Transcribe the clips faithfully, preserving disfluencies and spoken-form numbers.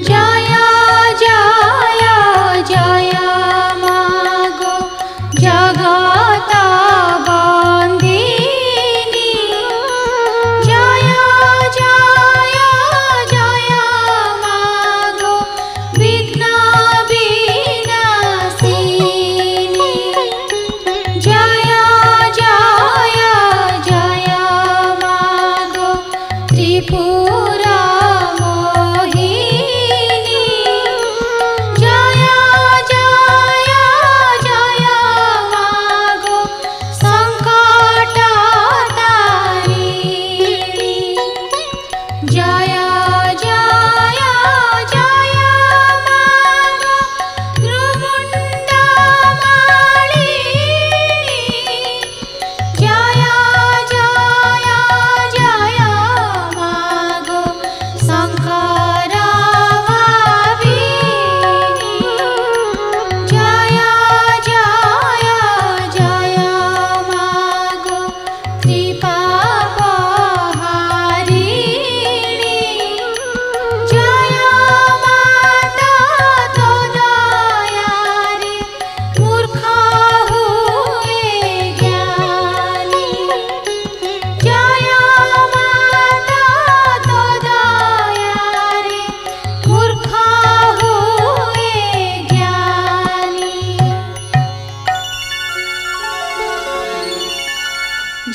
जाया जाया जाया मागो जगाता बांधीनी, जाया जाया जाया मागो विघ्न विनाशिनी, जाया जाया जाया मागो त्रिपुरा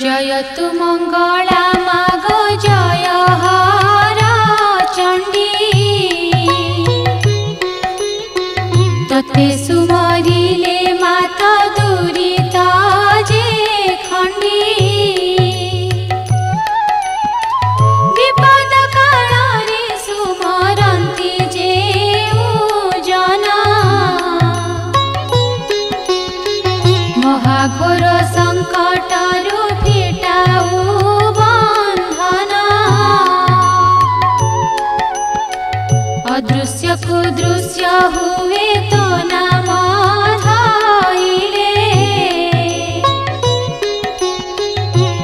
जयतु मंगला मागो जय हारा चंडी तत्ते सुमरिले माता दुरीता जे खंडी विपद काले सुमरंती जे जना महाघोर संकट अदृश्य को दृश्य हुए तो नाम धाइले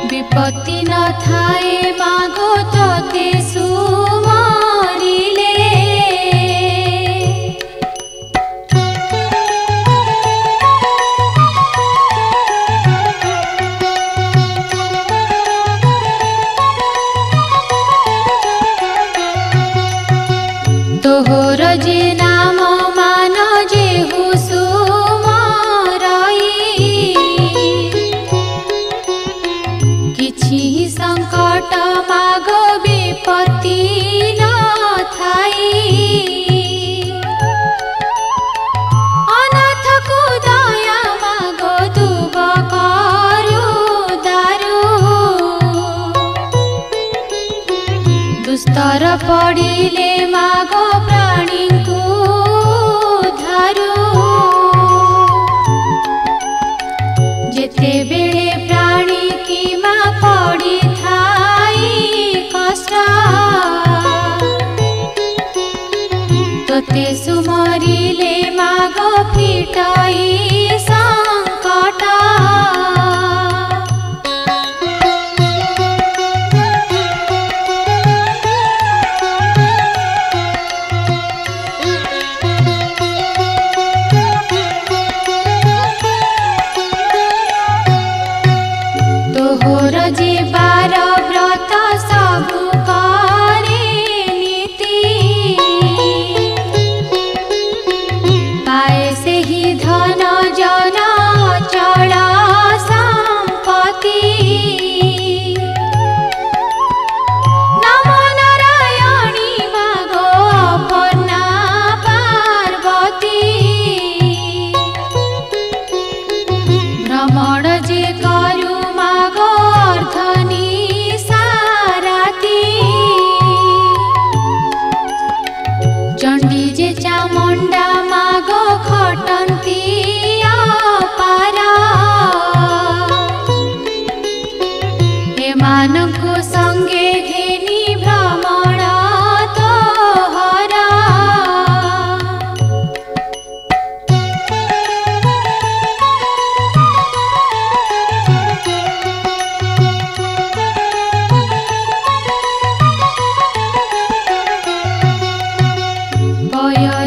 विपत्ति न थाए मागो तोते सुमरिले तोहर जे नाम मान जेहु सुमरई किछि संकट मागो विपत्ति न थाई अनाथ को दया मागो तुब करु दारु दुस्तर पड़िले मागो प्राणी को धारो जेते बेले प्राणी की माँ पड़ी थाई कष्ट तोते सुमरिले मागो फिटाई संकट लह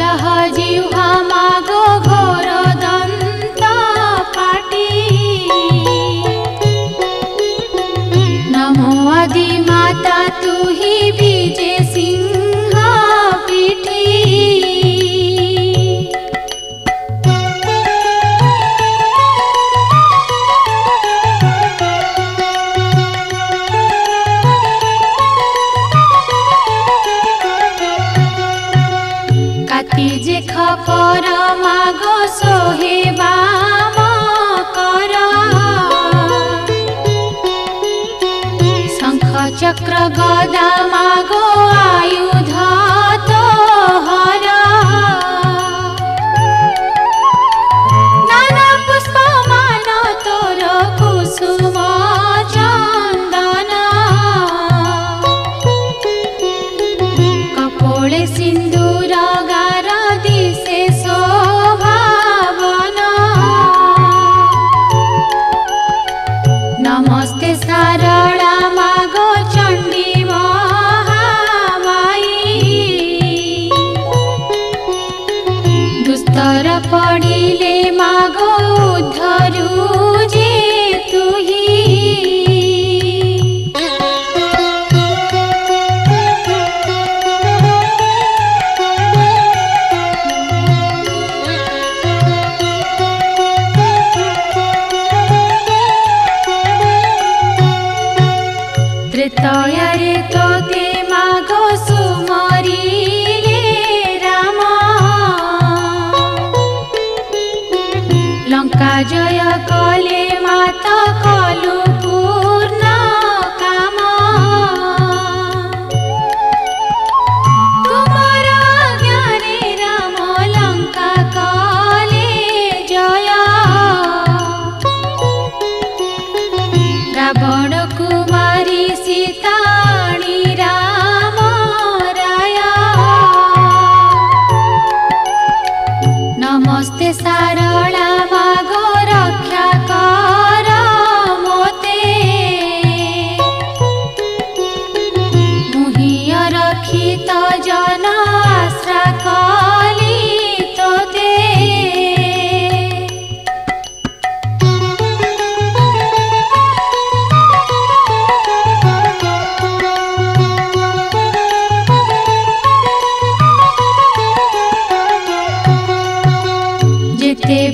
लह जीवा मागो घोर दंत पा चक्र गदा मागो आयुध तोहर नाना पुष्प मान तोर कुसुम चंदन कपोले सिंदूर गार दिशे शोभावन नमस्ते सारला पड़िले मागो धरू जे तुही त्रेतायारे तोते मागो सुमरी जय कले माता कलु पूर्ण काम तुमर ज्ञाने राम लंका कले जय रावण कुमारी सीता राम राय नमस्ते सारला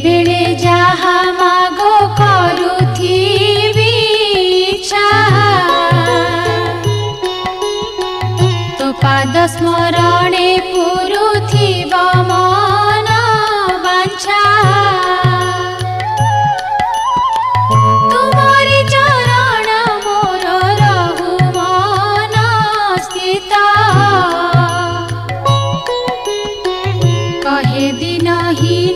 बेले जहा मागो करूथी इच्छा तो पाद स्मरणे पुरुथिब मन वांछा तुमरी चरण मोर रहु मन स्थित कहे दिन हीन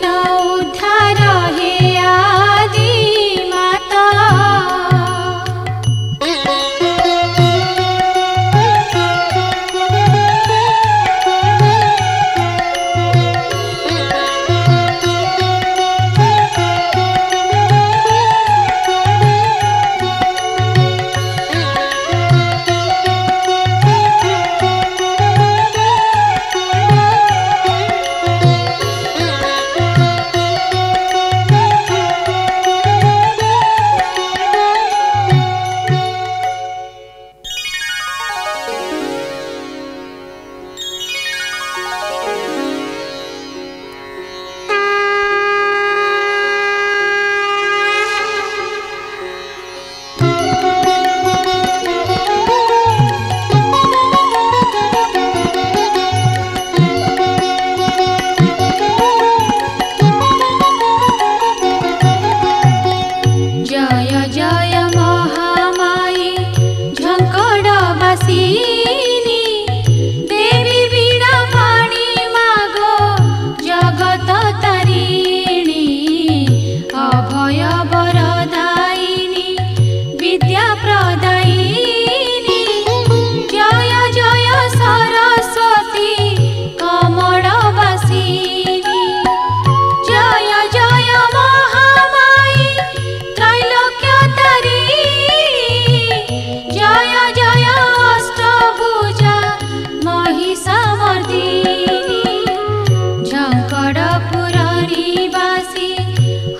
झंकड़ पुराणी वासी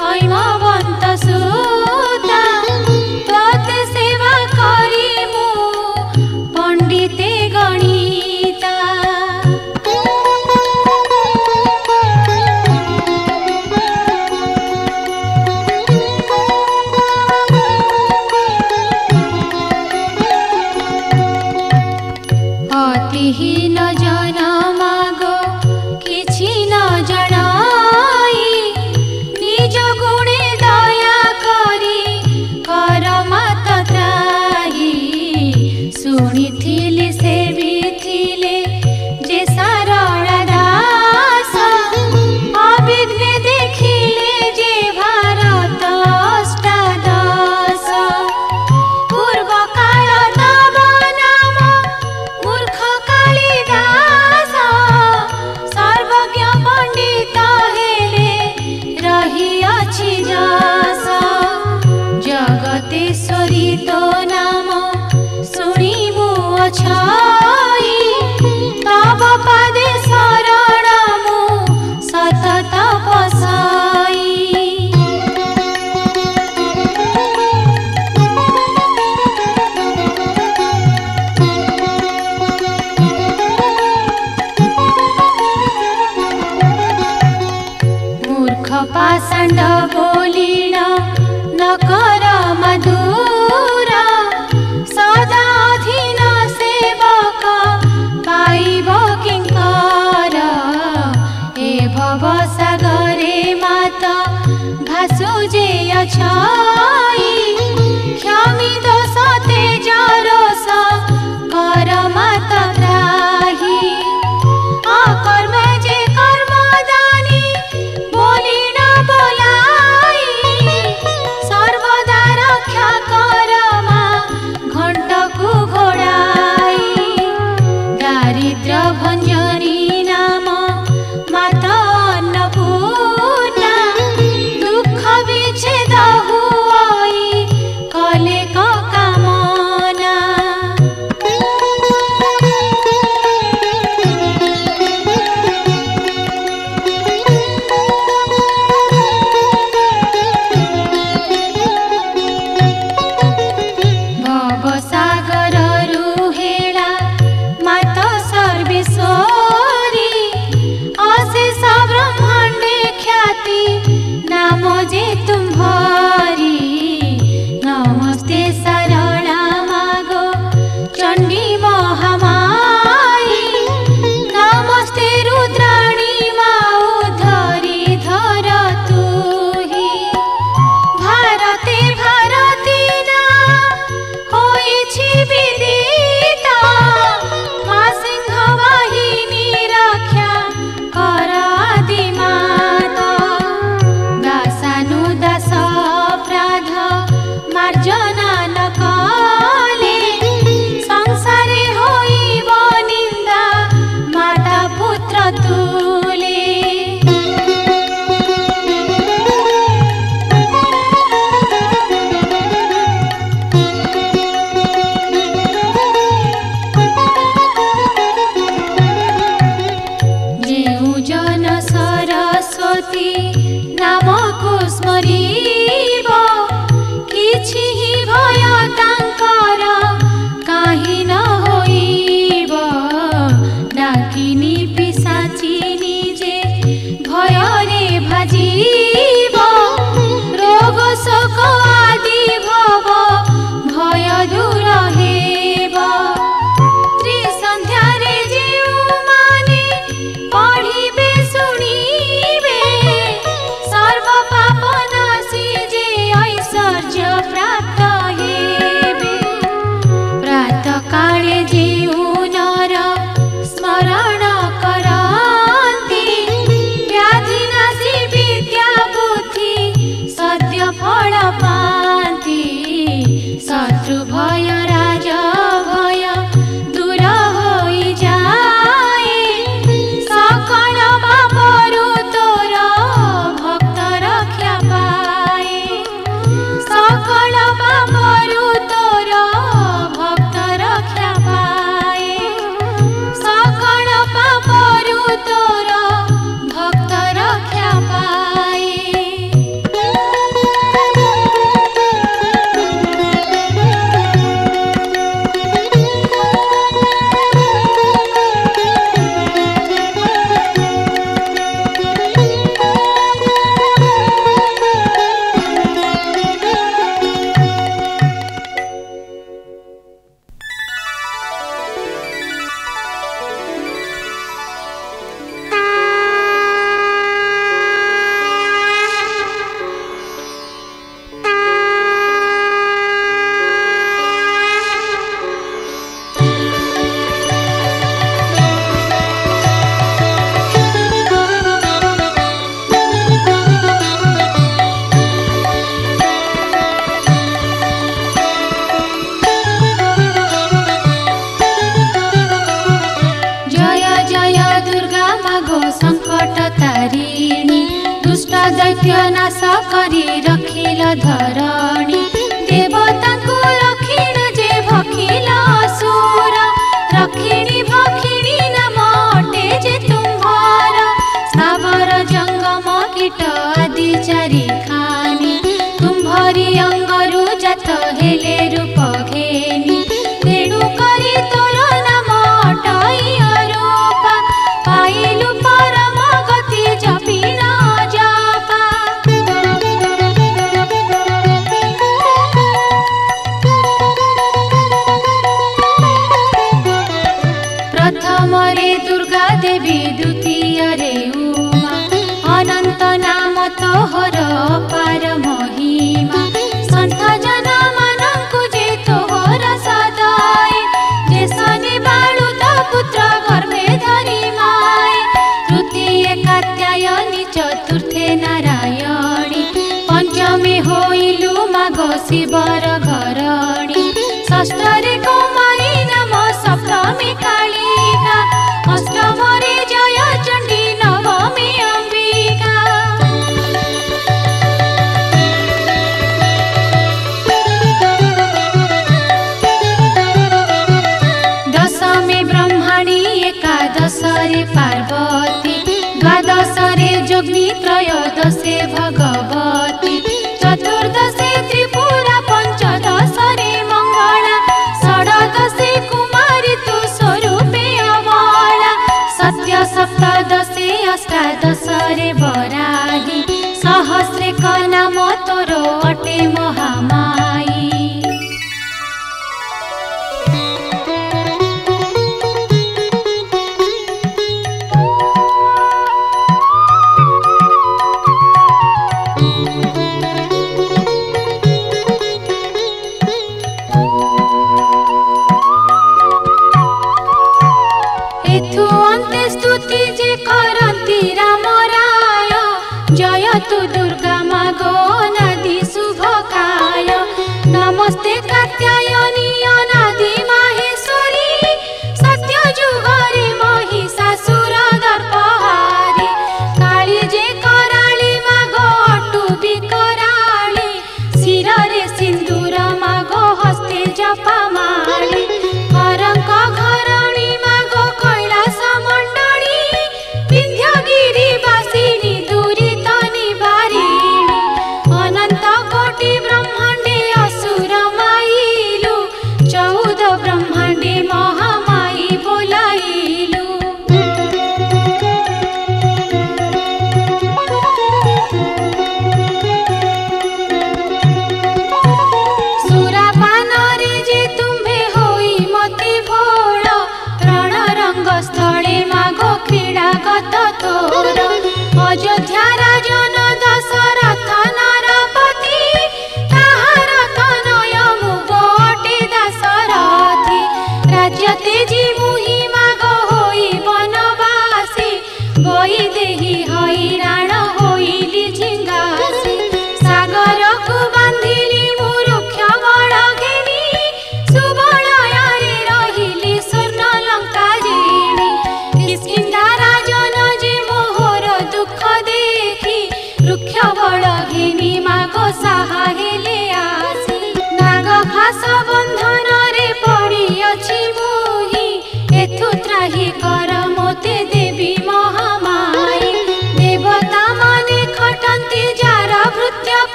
हैमवंत सु मुझे अच्छाई क्षमी तो सोते जारो सा कर मत राही आ कर्म जे कर्म दानी बोली ना बोलाई सर्वदा रक्षा कर मा घंट को घोड़ाई दारिद्र भंजनी नाम माता द्वितीय रे उमा अनंत नाम तोहर परम। घसी बर घरणी षष्ठरे कुमारी नम सप्तमी कालिका अष्टमी जय चंडी नवमी अंबिका। दशमी ब्रह्मणी एकादशरे पार्वती द्वादशरे जोगिनी त्रयोदशे भगवती चतुर्दशे त्रिपुरा पंचदशे मंगला षोडशे कुमारी तू स्वरूपे अमला सत्य सप्तदशे अष्टादशे बराही सहस्रे कन्या तोर अटे महामाई।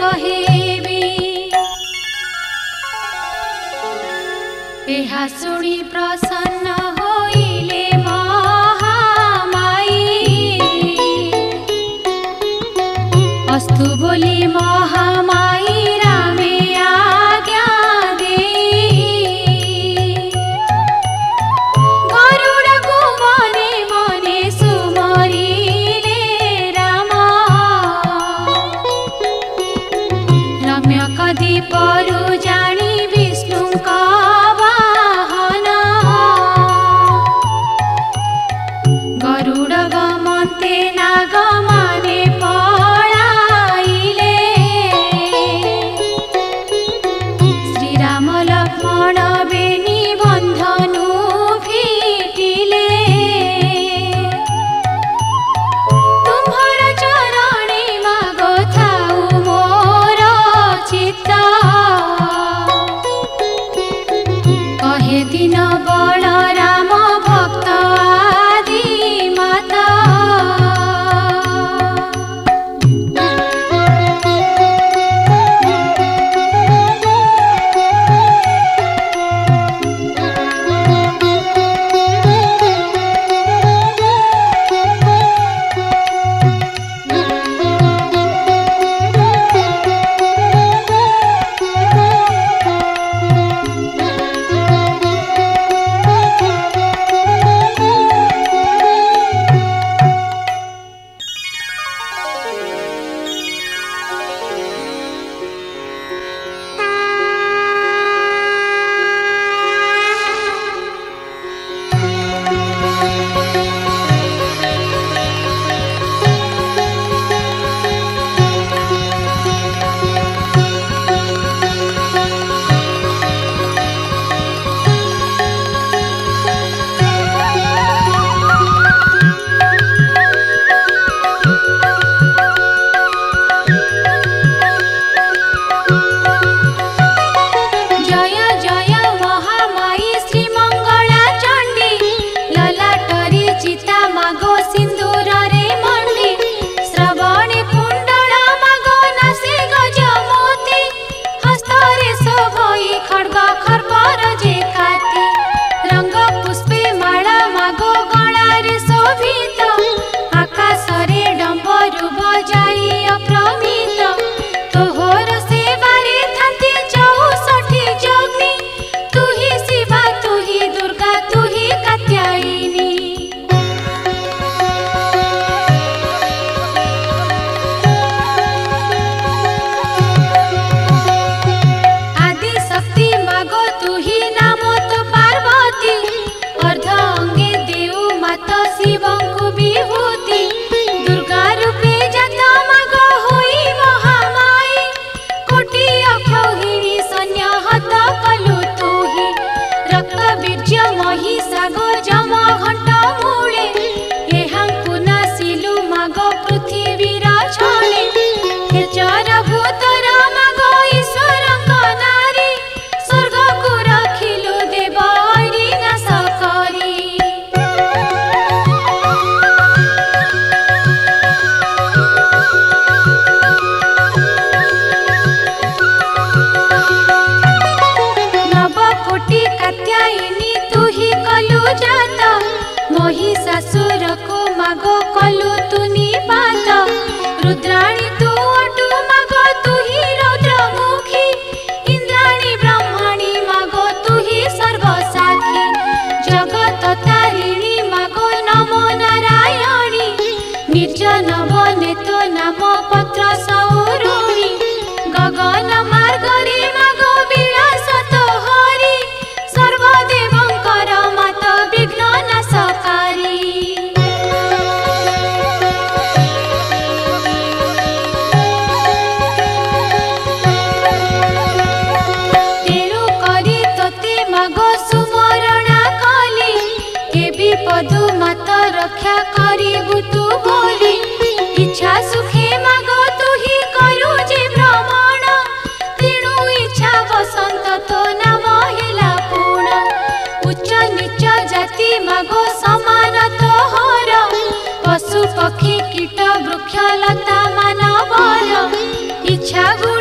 कहेबे एहा सुनी प्रसन्न होइले महामाई अस्तु बोली महामाई रामे आज्ञा दे गरुडको मने मने सुमरिले रामा रम्य कदीपरु जानी विष्णुका पशु पक्षी कीट वृक्ष लता मानव इच्छा।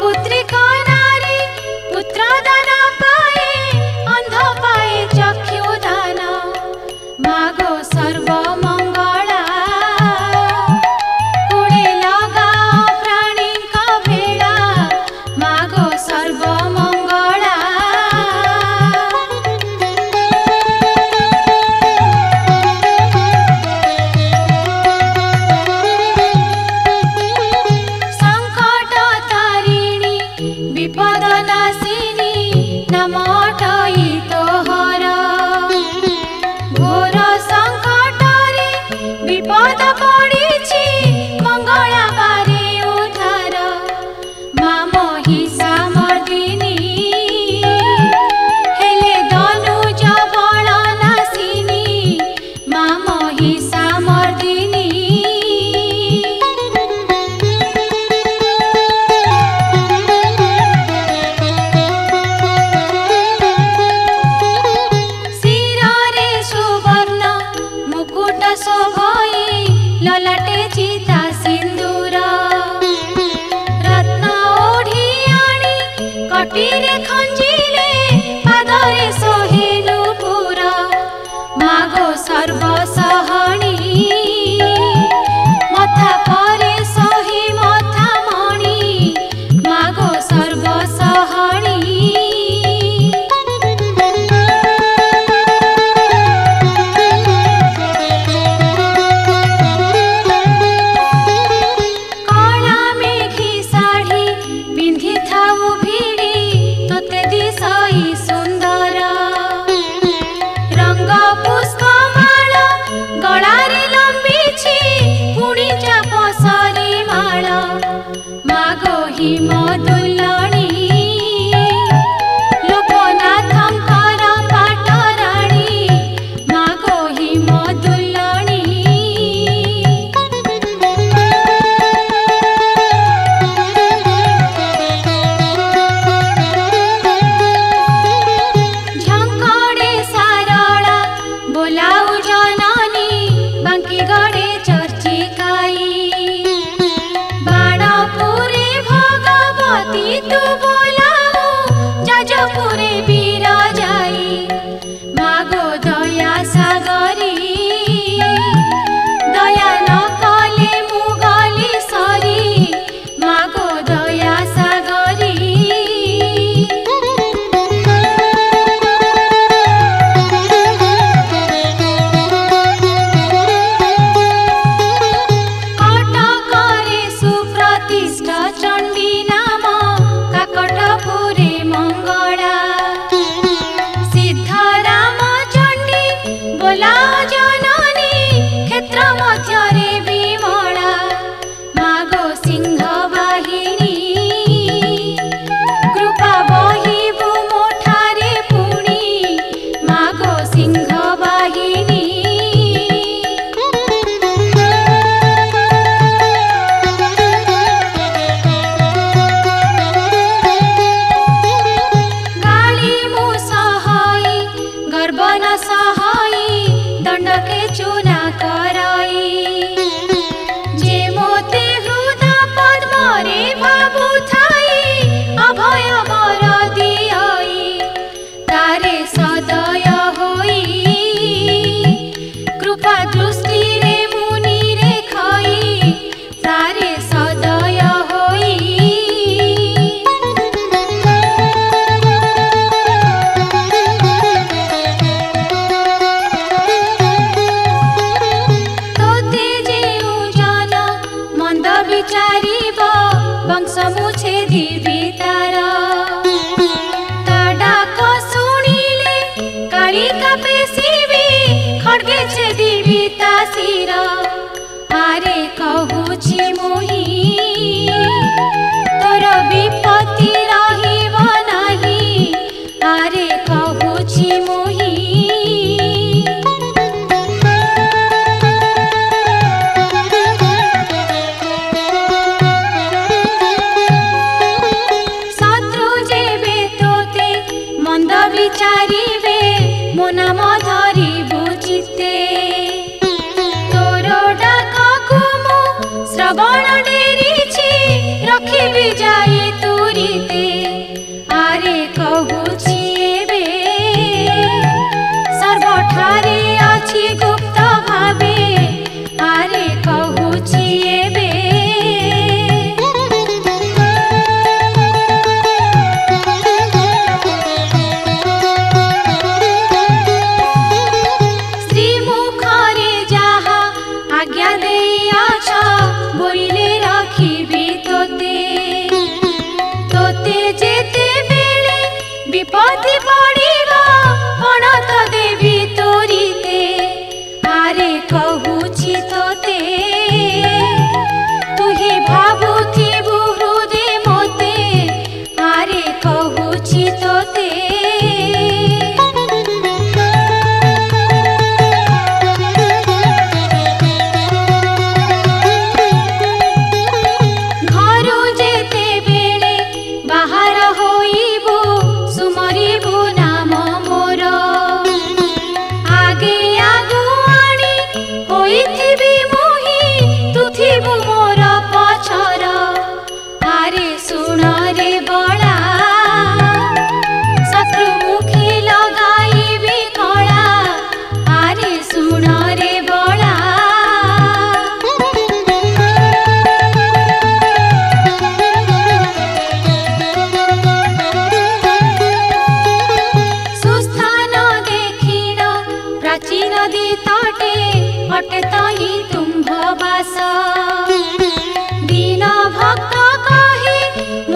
पुत्री का नारी पुत्रा दाना पाए अंध पाए चक्षु दाना मागो सर्व मंगला कुड़े लगा प्राणी का बेड़ा मागो सर्व मंगला संकट तारिणी विपद नाशिनी नमोटई तोहर घोर संकट रे विपद पड़ीछि मंगला बारी उधार मा महिषा मर्दिनी हेले धनुज बल नाशिनी मा महिषा मर्दिनी शिरे सुवर्ण मुकुट शोभई ललाटे चिता सिंदूर रत्न ओढ़ी आणी कटीरे खंजिले पादरे सोहेलु पुर मागो सर्व सहणी मथा परे सही मथा मणि मागो सर्व सहणी काला मेघी साड़ी पिंधि थाउ भिड़ी तोते दिसई सुंदर रंग पुष्पमाला गळारे लंबीछि पुणी जपसरी माला मागो हिम दुलणी लोकनाथंकर पाटराणी मागो हिम दुलणी झंकडे सारळा बोलाऊ जननी बांकी गडे चर्चिकाई बाणपुरे भगवती तू बोलाऊ जाजपुरे विराजाई मागो दया सागरी दया न कले मु गली सरी मागो दया सागरी कटकरे सुप्रतिष्ठा चंडी नाम काकटपुरे मंगला सिद्ध राम चंडी बोला जननी क्षेत्र मध्यरे विमला मागो सिंह वाहिनी कृपा बहिबु मोठारे पुणी मागो सिंह वाहिनी गाली मु सहाई गर्व न सहाई दंड के चूना कराई जे मोते हृद पद्म रे बाबू थाई अभय बर दियाई तारे सदय होई कृपा दृष्टि रे मुनि रे खई तारे सदय होई तोते जेऊ जन मंद विचारिब वंश मुझे दिवि तार ता डाक सुनिले काली कापेसिबी खड्गे छे दिवि ता शिर आरे कहुछि मोहि तोर विपत्ति रहिब नाही आरे कहुछि मोहि शत्रु जेबे तोते मंद विचारिबे मो नाम धरिबु चित्ते तोर डाककु मु श्रवण डेरिछि रखिबि जाई तू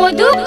मधु।